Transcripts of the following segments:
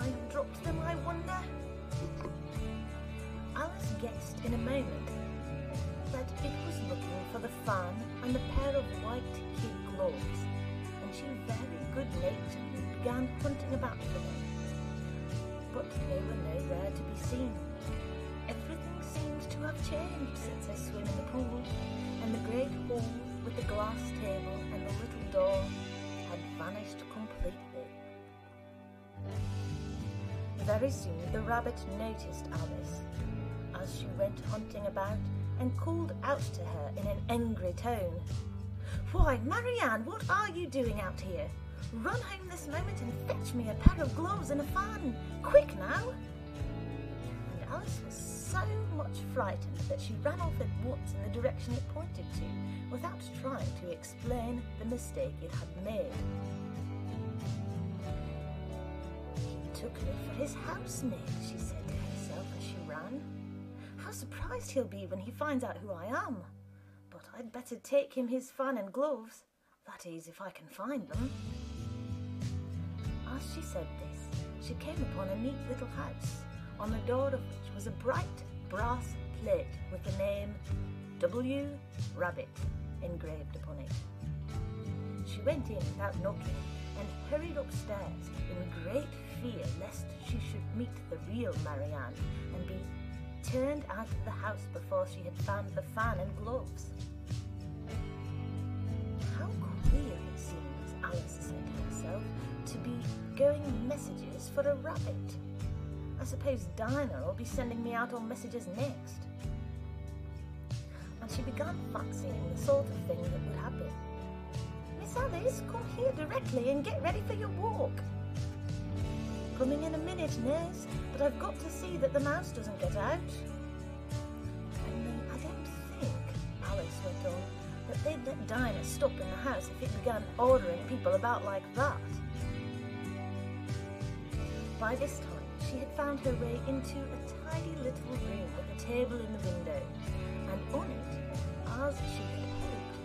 crime drops them, I wonder? Alice guessed in a moment that it was looking for the fan and a pair of white kid gloves, and she very good-naturedly began hunting about for them. But they were nowhere to be seen. Everything seemed to have changed since I swam in the pool, and the great hall with the glass table and the little door had vanished completely. Very soon the rabbit noticed Alice as she went hunting about and called out to her in an angry tone. "Why, Marianne, what are you doing out here? Run home this moment and fetch me a pair of gloves and a fan. Quick now!" And Alice was so much frightened that she ran off at once in the direction it pointed to, without trying to explain the mistake it had made. "He took me for his housemaid," she said to herself as she ran. "How surprised he'll be when he finds out who I am. But I'd better take him his fan and gloves. That is, if I can find them." As she said this, she came upon a neat little house, on the door of which was a bright brass plate with the name W. Rabbit engraved upon it. She went in without knocking and hurried upstairs in great fear lest she should meet the real Marianne and be turned out of the house before she had found the fan and gloves. "How queer it seems," Alice said to herself, "to be going messages for a rabbit. I suppose Dinah will be sending me out on messages next." And she began fancying the sort of thing that would happen. "Miss Alice, come here directly and get ready for your walk." "Coming in a minute, nurse, but I've got to see that the mouse doesn't get out." "And then I don't think," Alice went on, "that they'd let Dinah stop in the house if it began ordering people about like that." By this time, she had found her way into a tidy little room with a table in the window, and on it, as she had hoped,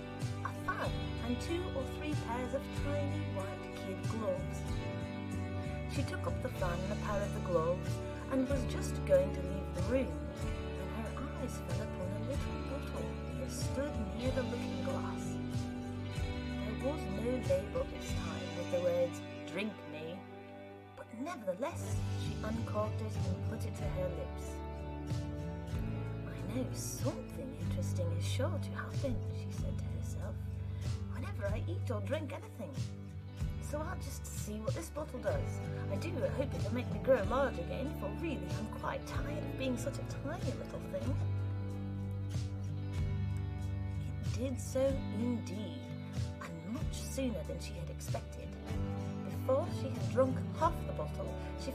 a fan and 2 or 3 pairs of tiny white kid gloves. She took up the fan and a pair of the gloves, and was just going to leave the room, when her eyes fell upon a little bottle that stood near the looking glass. There was no label this time with the words, "Drink me," but nevertheless, she uncorked it and put it to her lips. "I know something interesting is sure to happen," she said to herself, "whenever I eat or drink anything. So I'll just see what this bottle does. I do hope it'll make me grow large again, for really I'm quite tired of being such a tiny little thing." It did so indeed, and much sooner than she had expected. Before she had drunk half the bottle, she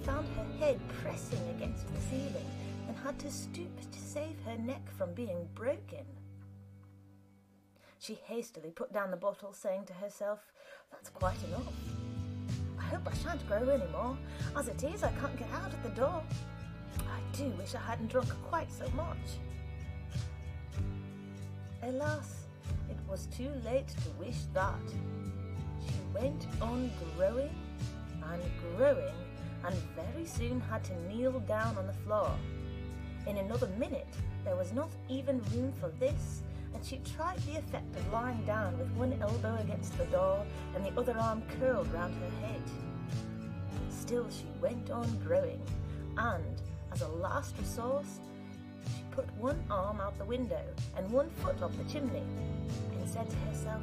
found her head pressing against the ceiling and had to stoop to save her neck from being broken. She hastily put down the bottle, saying to herself, "That's quite enough. I hope I shan't grow any more. As it is, I can't get out of the door. I do wish I hadn't drunk quite so much." Alas, it was too late to wish that. She went on growing, and very soon had to kneel down on the floor. In another minute, there was not even room for this, and she tried the effect of lying down with one elbow against the door and the other arm curled round her head. Still she went on growing, and, as a last resource, she put one arm out the window and one foot up the chimney, and said to herself,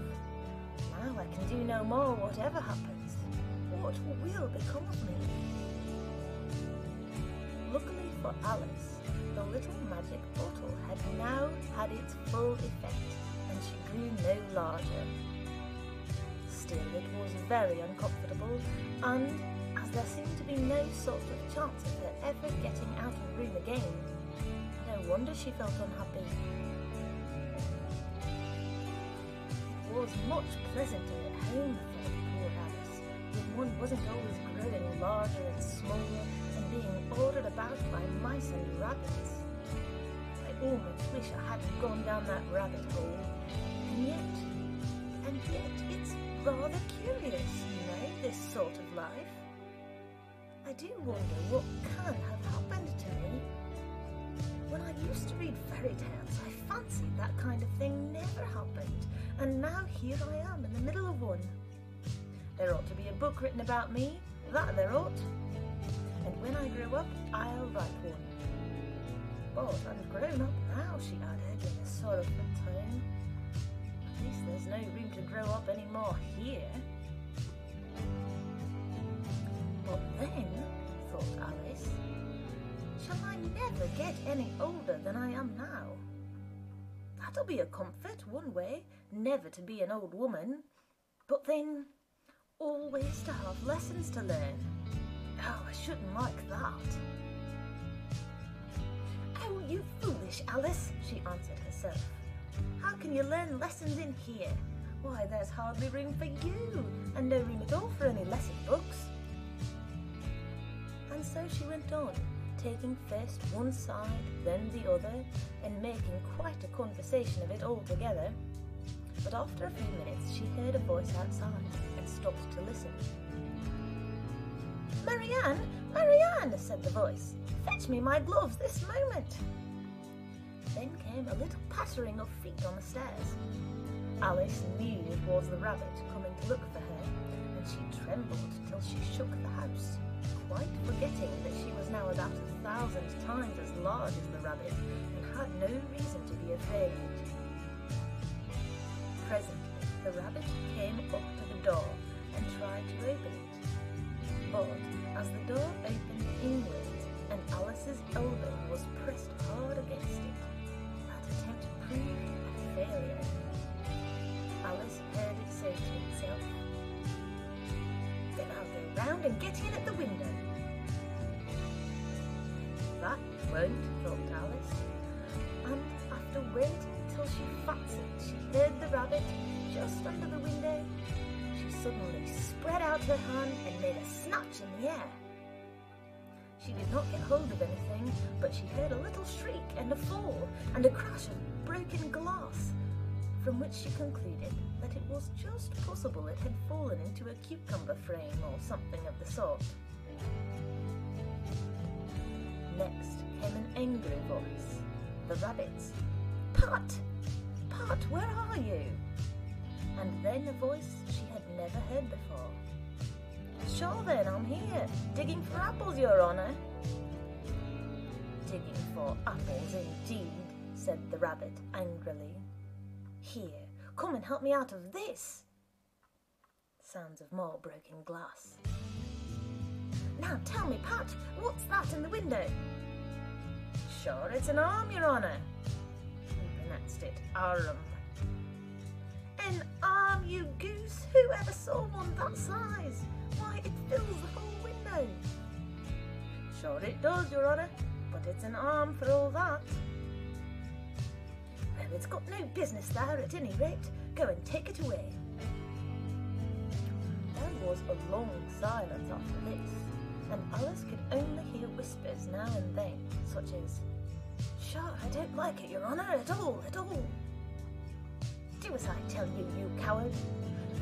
"Now I can do no more, whatever happens. What will become of me?" Luckily for Alice, the little magic bottle had now had its full effect, and she grew no larger. Still, it was very uncomfortable, and, as there seemed to be no sort of chance of her ever getting out of the room again, no wonder she felt unhappy. It was much pleasanter at home for poor Alice, when one wasn't always growing larger and smaller, being ordered about by mice and rabbits. I almost wish I hadn't gone down that rabbit hole, and yet it's rather curious, you know, this sort of life. I do wonder what can have happened to me. When I used to read fairy tales, I fancied that kind of thing never happened, and now here I am in the middle of one. There ought to be a book written about me, that there ought, and when I grow up, I'll write one. But I'm grown up now, she added in a sorrowful tone. At least there's no room to grow up any more here. But then, thought Alice, shall I never get any older than I am now? That'll be a comfort one way, never to be an old woman, but then always to have lessons to learn. Oh, I shouldn't like that. Oh, you foolish Alice, she answered herself. How can you learn lessons in here? Why, there's hardly room for you, and no room at all for any lesson books. And so she went on, taking first one side, then the other, and making quite a conversation of it all together. But after a few minutes she heard a voice outside, and stopped to listen. "Marianne, Marianne," said the voice, "fetch me my gloves this moment." Then came a little pattering of feet on the stairs. Alice knew it was the rabbit coming to look for her, and she trembled till she shook the house, quite forgetting that she was now about 1,000 times as large as the rabbit, and had no reason to be afraid. Presently the rabbit came up to the door and tried to open it, but as the door opened inward and Alice's elbow was pressed hard against it, that attempt proved a failure. Alice heard it say to itself, "Then I'll go round and get in at the window." That won't, thought Alice, and after waiting till she fancied she heard the rabbit just under the window, she suddenly spread out her hand and made a snatch in the air. She did not get hold of anything, but she heard a little shriek and a fall and a crash of broken glass, from which she concluded that it was just possible it had fallen into a cucumber frame or something of the sort. Next came an angry voice, the rabbit's, "Pat! Pat, where are you?" And then a voice she had never heard before, "Sure then, I'm here, digging for apples, your honour." "Digging for apples indeed," said the rabbit angrily. "Here, come and help me out of this." Sounds of more broken glass. "Now tell me, Pat, what's that in the window?" "Sure, it's an arm, your honour." He pronounced it arm. "An arm, you goose! Who ever saw one that size? Why, it fills the whole window." "Sure it does, your honour, but it's an arm for all that." "Well, it's got no business there at any rate. Go and take it away." There was a long silence after this, and Alice could only hear whispers now and then, such as, "Sure, I don't like it, your honour, at all, at all." "Do as I tell you, you coward."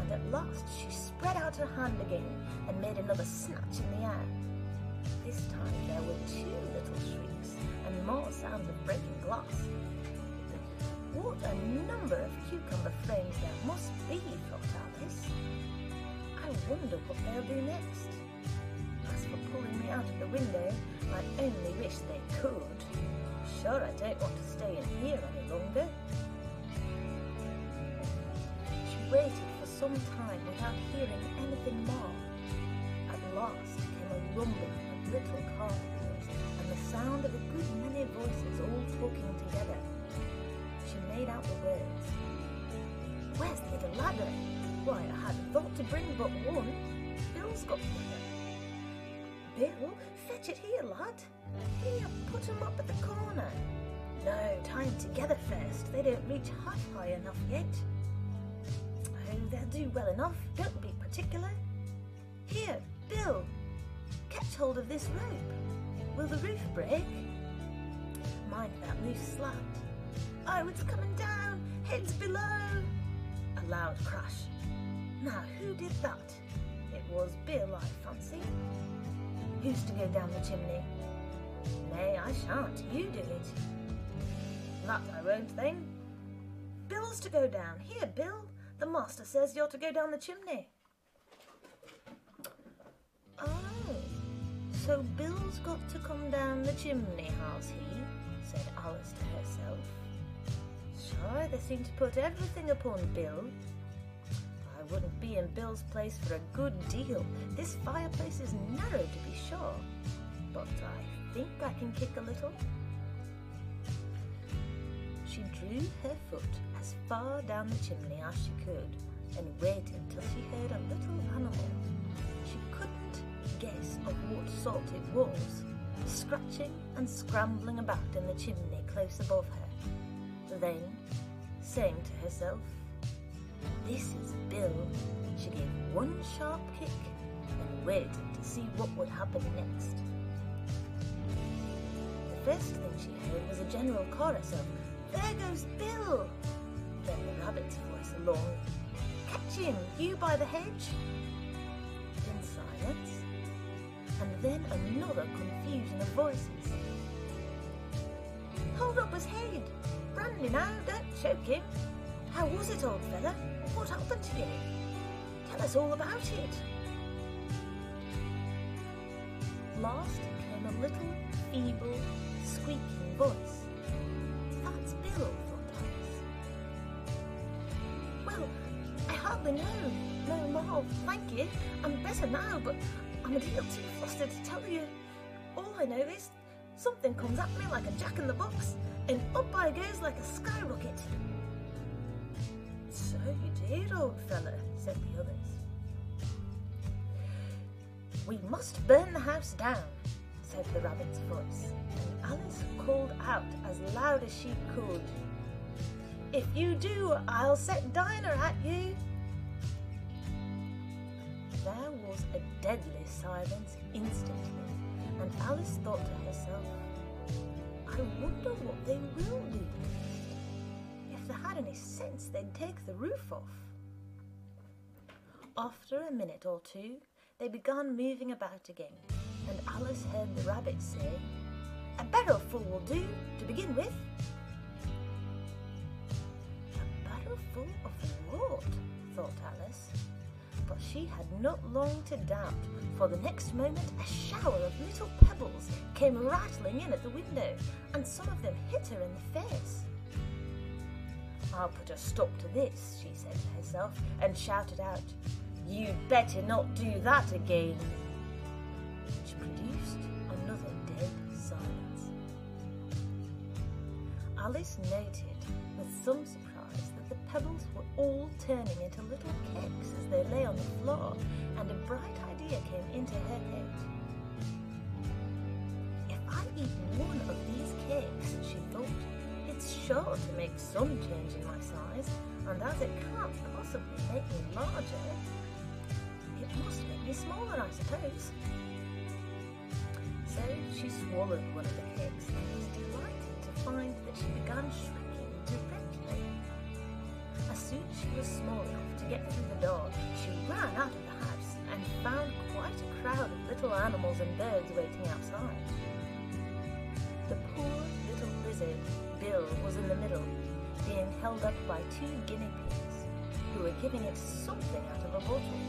And at last she spread out her hand again and made another snatch in the air. This time there were two little shrieks and more sounds of breaking glass. What a number of cucumber frames there must be, thought Alice. I wonder what they'll do next. As for pulling me out of the window, I only wish they could. Sure, I don't want to stay in here any longer. She waited some time without hearing anything more. At last came a rumble of little car wheels and the sound of a good many voices all talking together. She made out the words, "Where's the little ladder? Why, I had thought to bring but one. Bill's got one. Bill, fetch it here, lad. Here, put him up at the corner. No, tie him together first. They don't reach half high enough yet. They'll do well enough, don't be particular. Here, Bill, catch hold of this rope. Will the roof break? Mind that loose slat. Oh, it's coming down, heads below." A loud crash. Now, who did that? It was Bill, I fancy. used to go down the chimney. Nay, I shan't, you do it. That I won't, then. Bill's to go down. Here, Bill, the master says you're to go down the chimney. Oh, so Bill's got to come down the chimney, has he? Said Alice to herself. Sure, they seem to put everything upon Bill. I wouldn't be in Bill's place for a good deal. This fireplace is narrow, to be sure, but I think I can kick a little. She drew her foot as far down the chimney as she could and waited till she heard a little animal. She couldn't guess of what sort it was, scratching and scrambling about in the chimney close above her. Then, saying to herself, "This is Bill," she gave one sharp kick and waited to see what would happen next. The first thing she heard was a general chorus of, "There goes Bill!" Then the rabbit's voice along, "Catch him, you by the hedge!" Then silence, and then another confusion of voices. "Hold up his head! Brandy now, don't choke him! How was it, old fella? What happened to you? Tell us all about it." Last came a little, feeble, squeaking voice. "That's Bill," thought Alice. "Well, I hardly know. No more, thank you. I'm better now, but I'm a deal too flustered to tell you. All I know is something comes at me like a jack-in-the-box, and up I goes like a skyrocket." "So you did, old fella," said the others. "We must burn the house down," said the rabbit's voice, and Alice called out as loud as she could, "If you do, I'll set Dinah at you." There was a deadly silence instantly, and Alice thought to herself, "I wonder what they will do. If they had any sense, they'd take the roof off." After a minute or two, they began moving about again, and Alice heard the rabbit say, "A barrowful will do, to begin with." A barrowful of the Lord, thought Alice, but she had not long to doubt, for the next moment a shower of little pebbles came rattling in at the window, and some of them hit her in the face. "I'll put a stop to this," she said to herself, and shouted out, "You'd better not do that again," which produced another dead silence. Alice noted with some surprise that the pebbles were all turning into little cakes as they lay on the floor, and a bright idea came into her head. "If I eat one of these cakes," she thought, "it's sure to make some change in my size, and as it can't possibly make me larger, it must make me smaller, I suppose." So she swallowed one of the cakes and was delighted to find that she began shrinking directly. As soon as she was small enough to get through the door, she ran out of the house and found quite a crowd of little animals and birds waiting outside. The poor little lizard, Bill, was in the middle, being held up by two guinea pigs, who were giving it something out of a bottle.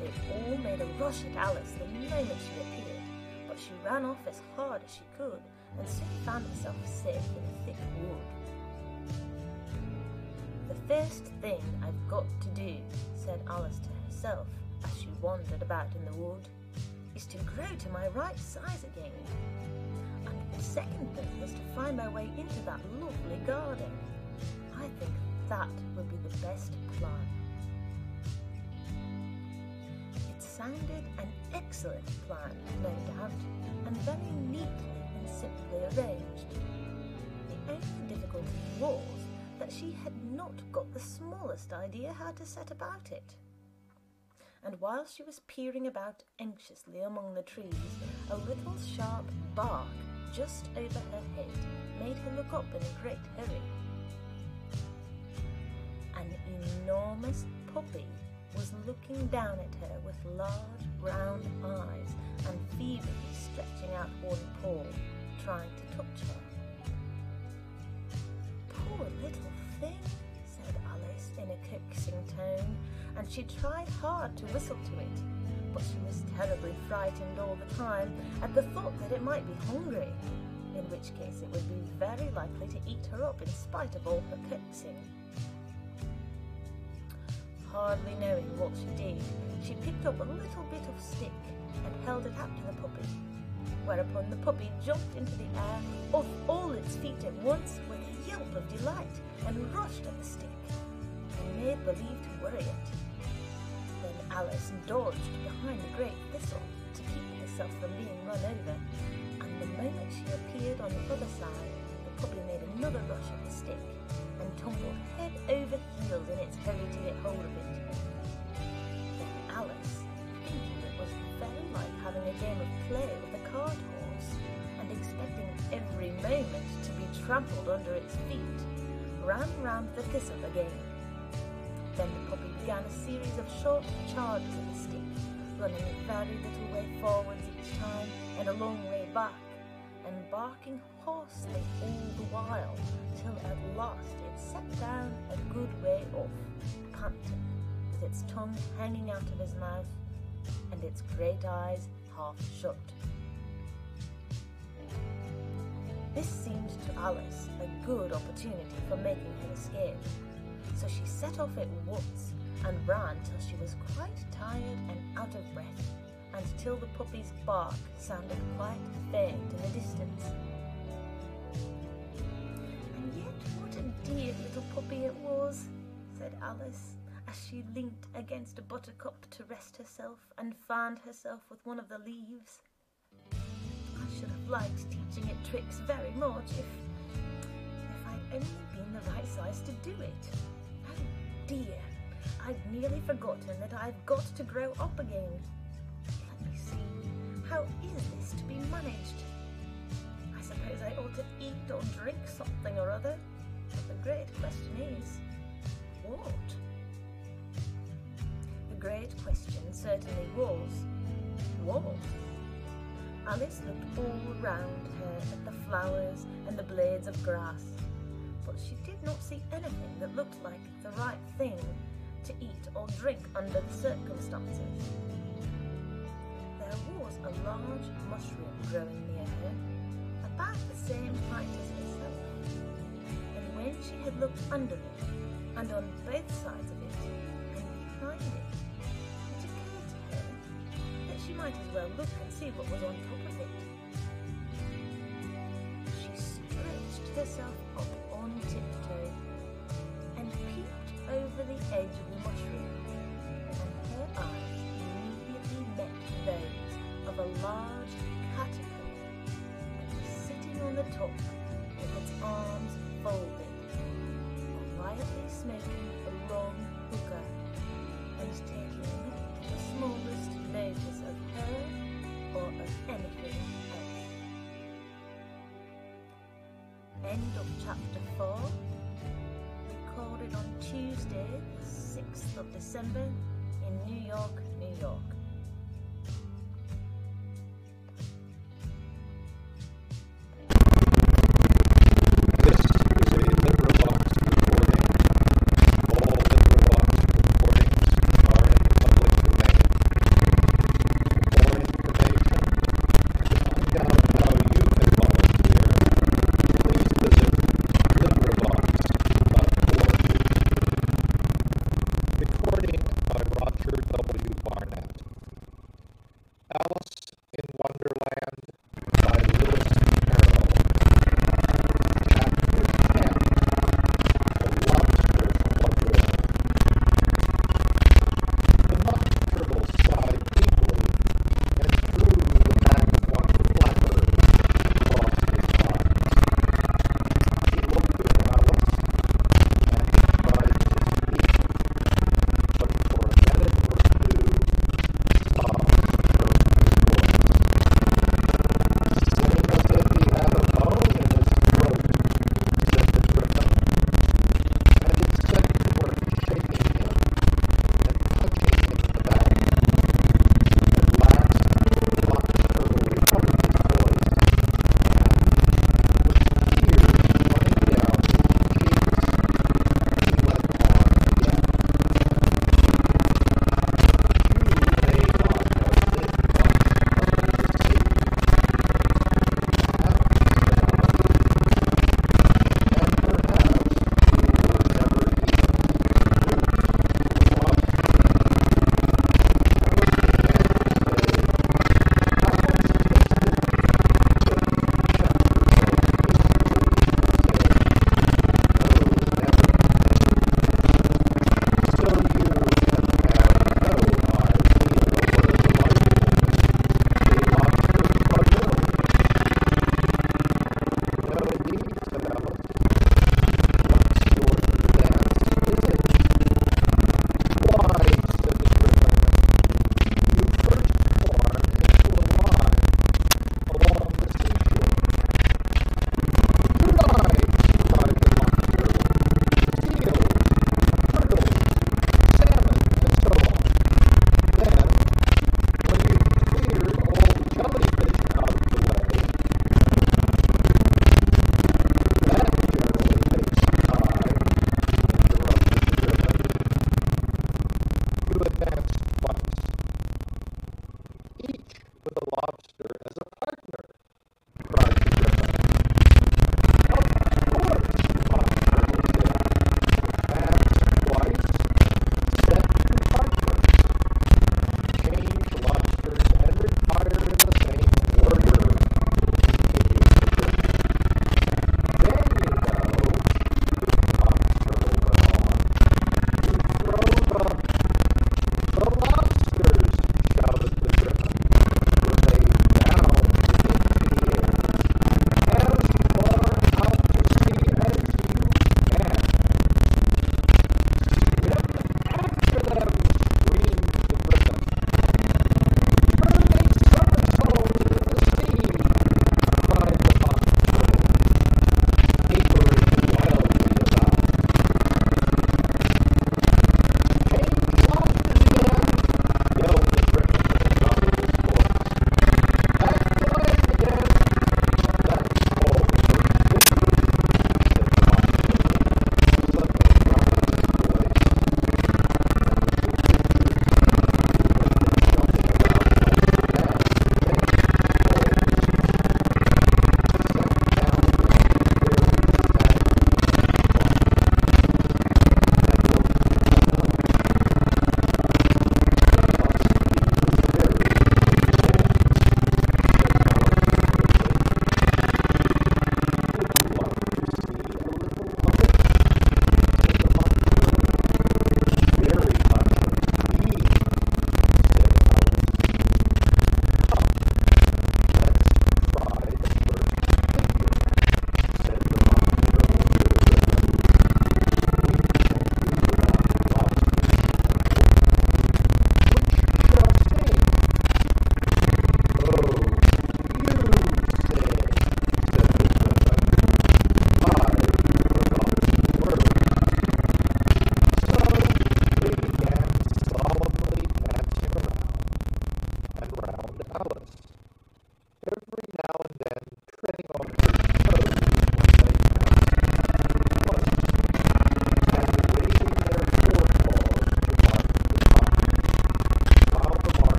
They all made a rush at Alice the moment she appeared, but she ran off as hard as she could, and soon found herself safe in a thick wood. "The first thing I've got to do," said Alice to herself as she wandered about in the wood, "is to grow to my right size again." The second thing was to find my way into that lovely garden. I think that would be the best plan. It sounded an excellent plan, no doubt, and very neatly and simply arranged. The only difficulty was that she had not got the smallest idea how to set about it. And while she was peering about anxiously among the trees, a little sharp bark just over her head made her look up in a great hurry. An enormous poppy was looking down at her with large round eyes and feebly stretching out one paw, trying to touch her. "Poor little thing," said Alice in a coaxing tone, and she tried hard to whistle to it, but she was terribly frightened all the time at the thought that it might be hungry, in which case it would be very likely to eat her up in spite of all her coaxing. Hardly knowing what she did, she picked up a little bit of stick and held it out to the puppy, whereupon the puppy jumped into the air off all its feet at once with a yelp of delight and rushed at the stick, and made believe to worry it. Then Alice dodged behind the great thistle to keep herself from being run over, and the moment she appeared on the other side, the puppy made another rush at the stick, and tumbled head over heels in its hurry to get hold of it. Then Alice, thinking it was very like having a game of play with a cart horse, and expecting every moment to be trampled under its feet, ran round the thistle again. Then the puppy began a series of short charges at the stick, running a very little way forwards each time and a long way back, and barking hoarsely all the while, till at last it sat down a good way off, panting, with its tongue hanging out of his mouth, and its great eyes half shut. This seemed to Alice a good opportunity for making her escape, so she set off at once, and ran till she was quite tired and out of breath, and till the puppy's bark sounded quite faint in the distance. "And yet what a dear little puppy it was," said Alice, as she leant against a buttercup to rest herself and fanned herself with one of the leaves. "I should have liked teaching it tricks very much if I'd only been the right size to do it. Oh dear, I'd nearly forgotten that I've got to grow up again. How is this to be managed? I suppose I ought to eat or drink something or other, but the great question is, what?" The great question certainly was, what? Alice looked all round her at the flowers and the blades of grass, but she did not see anything that looked like the right thing to eat or drink under the circumstances. There was a large mushroom growing near her, about the same height as herself, and when she had looked under it, and on both sides of it, and behind it, it occurred to her that she might as well look and see what was on top of it. She stretched herself up on tiptoe, and peeped over the edge of the mushroom, and her eyes met those of a large caterpillar sitting on the top with its arms folded, quietly smoking a long hookah, and taking not the smallest notice of her or of anything else. End of Chapter 4. Recorded on Tuesday, 6th of December, in New York, New York.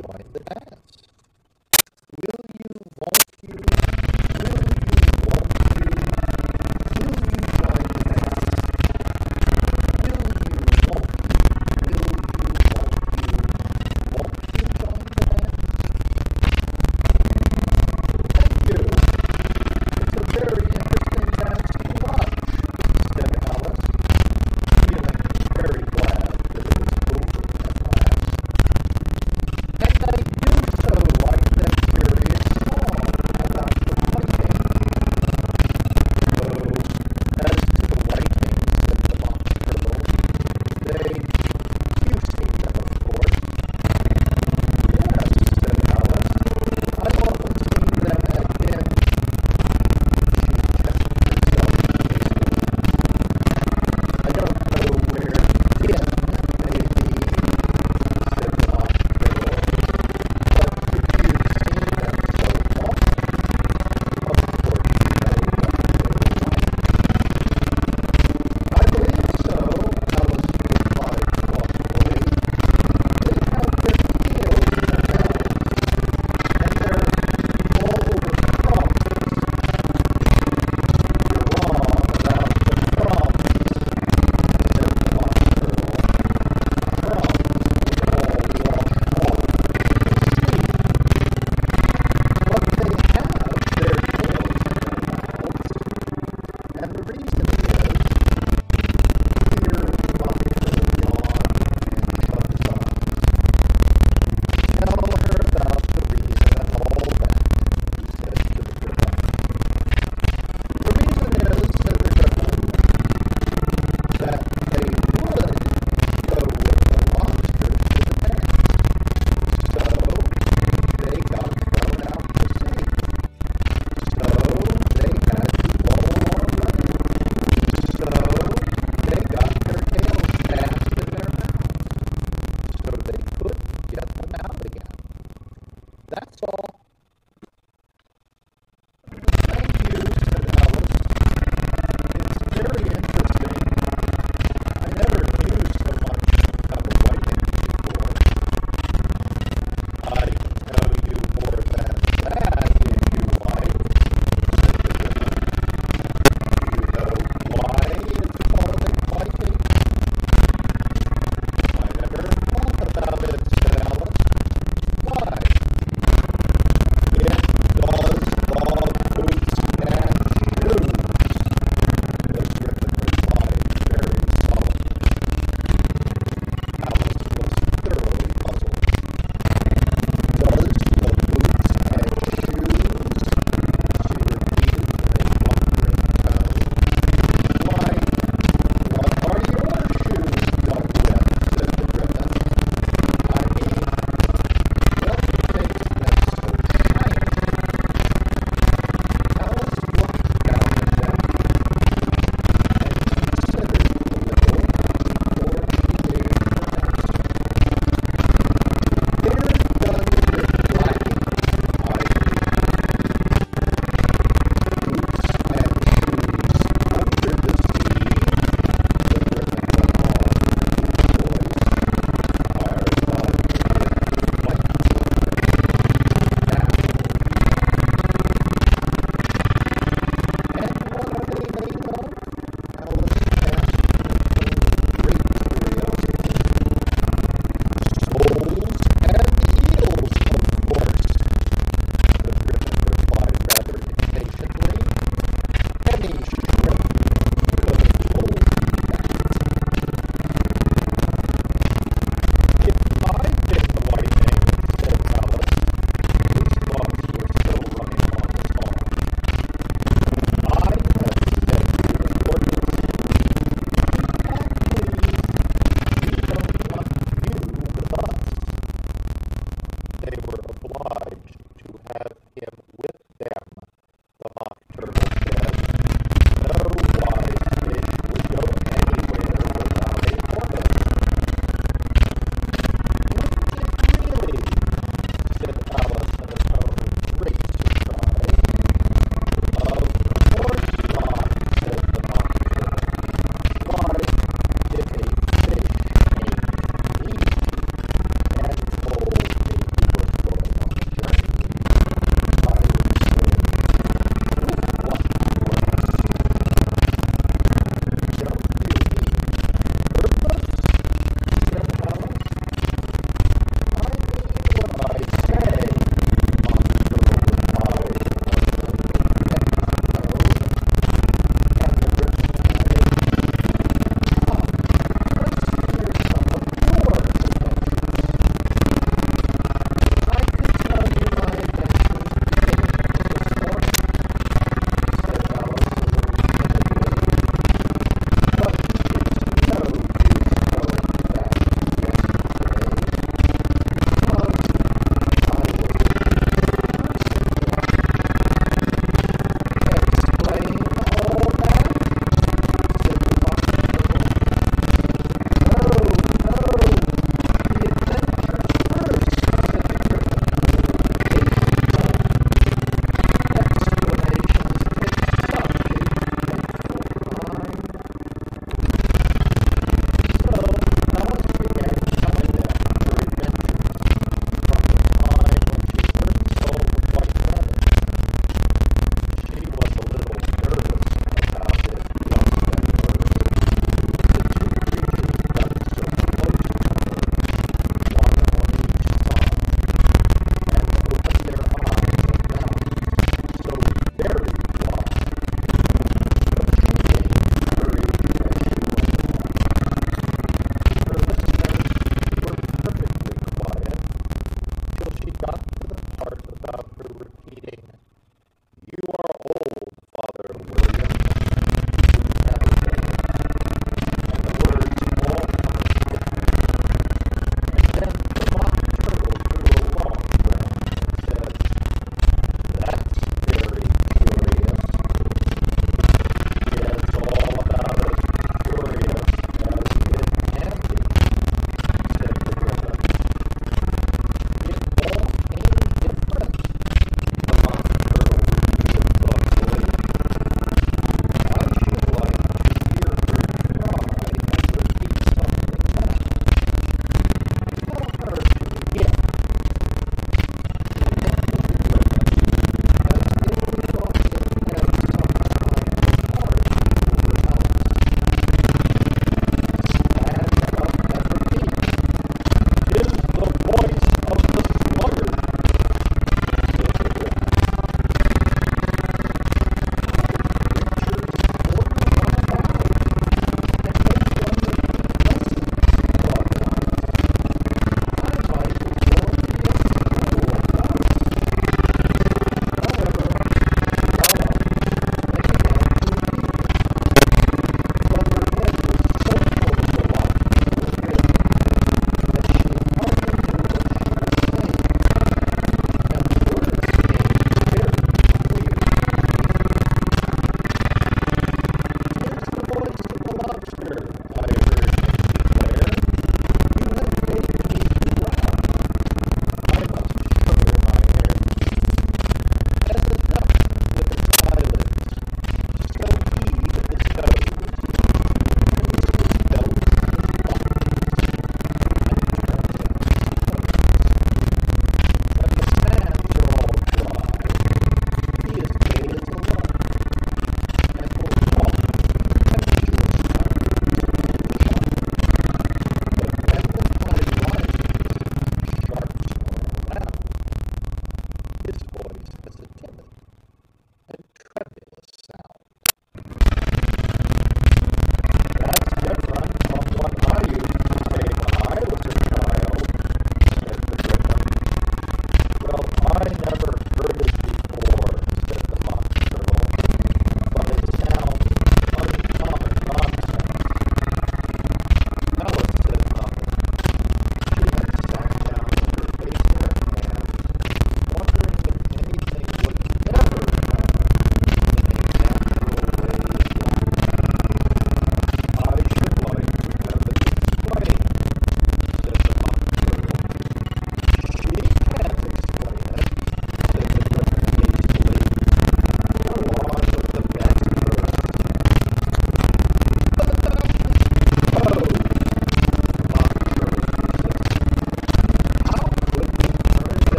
join the dance?